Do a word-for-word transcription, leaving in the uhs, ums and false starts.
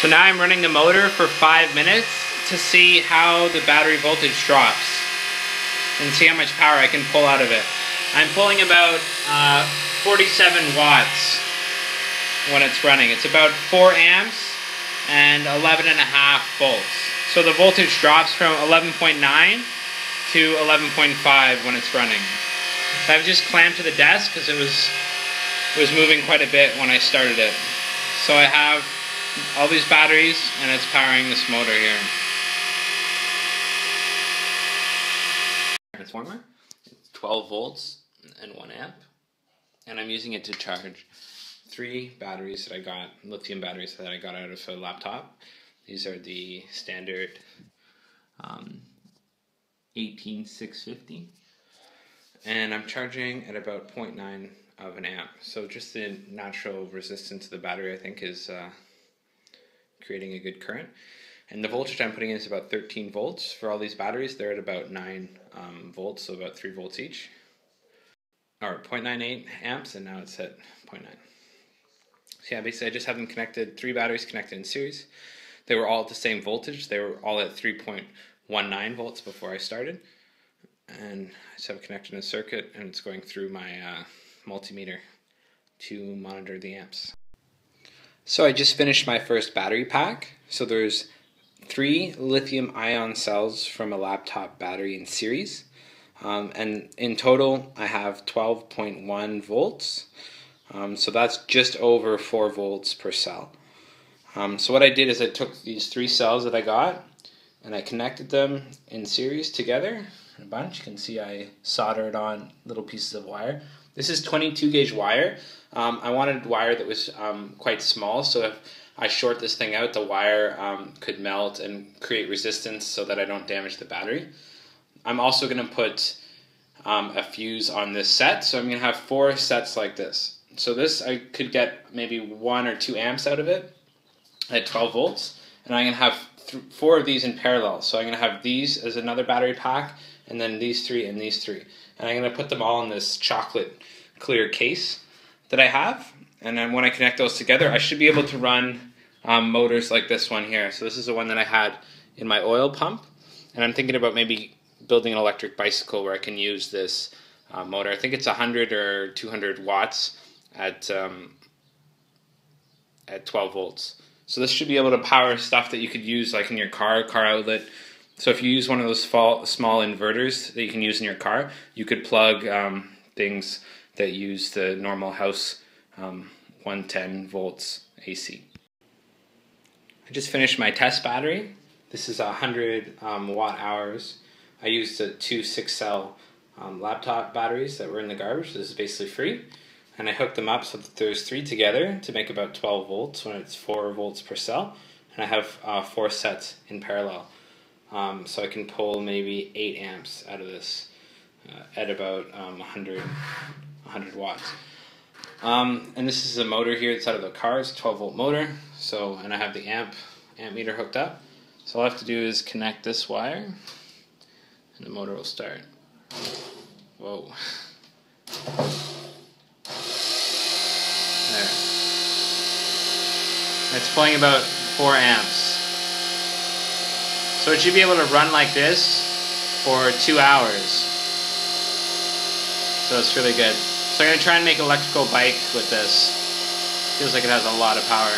So now I'm running the motor for five minutes to see how the battery voltage drops and see how much power I can pull out of it. I'm pulling about uh, forty-seven watts when it's running. It's about four amps and eleven and a half volts. So the voltage drops from eleven point nine to eleven point five when it's running. So I've just clamped to the desk because it was, it was moving quite a bit when I started it. So I have all these batteries and it's powering this motor here. Transformer. It's twelve volts and one amp, and I'm using it to charge three batteries that I got, lithium batteries that I got out of a laptop. These are the standard um, eighteen six fifty, and I'm charging at about zero point nine of an amp. So just the natural resistance of the battery, I think, is uh, creating a good current. And the voltage I'm putting in is about thirteen volts. For all these batteries, they're at about nine um, volts, so about three volts each. Or zero point nine eight amps, and now it's at zero point nine. So yeah, basically I just have them connected, three batteries connected in series. They were all at the same voltage. They were all at three point one nine volts before I started. And I just have it connected in a circuit, and it's going through my uh, multimeter to monitor the amps. So I just finished my first battery pack. So there's three lithium ion cells from a laptop battery in series. Um, and in total, I have twelve point one volts. Um, so that's just over four volts per cell. Um, so what I did is I took these three cells that I got and I connected them in series together in a bunch. You can see I soldered on little pieces of wire. This is twenty-two gauge wire. Um, I wanted wire that was um, quite small, so if I short this thing out, the wire um, could melt and create resistance so that I don't damage the battery. I'm also going to put um, a fuse on this set, so I'm going to have four sets like this. So this, I could get maybe one or two amps out of it at twelve volts, and I'm going to have th four of these in parallel. So I'm going to have these as another battery pack, and then these three and these three. And I'm going to put them all in this chocolate clear case that I have, and then when I connect those together, I should be able to run um, motors like this one here. So this is the one that I had in my oil pump, and I'm thinking about maybe building an electric bicycle where I can use this uh, motor. I think it's one hundred or two hundred watts at um, at twelve volts. So this should be able to power stuff that you could use like in your car, car outlet. So if you use one of those small inverters that you can use in your car, you could plug um, things that use the normal house um, one ten volts A C. I just finished my test battery. This is one hundred um, watt hours. I used the two six cell um, laptop batteries that were in the garbage. This is basically free. And I hooked them up so that there's three together to make about twelve volts when it's four volts per cell. And I have uh, four sets in parallel. Um, so I can pull maybe eight amps out of this uh, at about um, one hundred watts. Um, and this is a motor here that's out of the car. It's a twelve volt motor. So, and I have the amp, amp meter hooked up. So all I have to do is connect this wire and the motor will start. Whoa. There. It's pulling about four amps. So it should be able to run like this for two hours. So it's really good. So I'm going to try and make an electrical bike with this. Feels like it has a lot of power.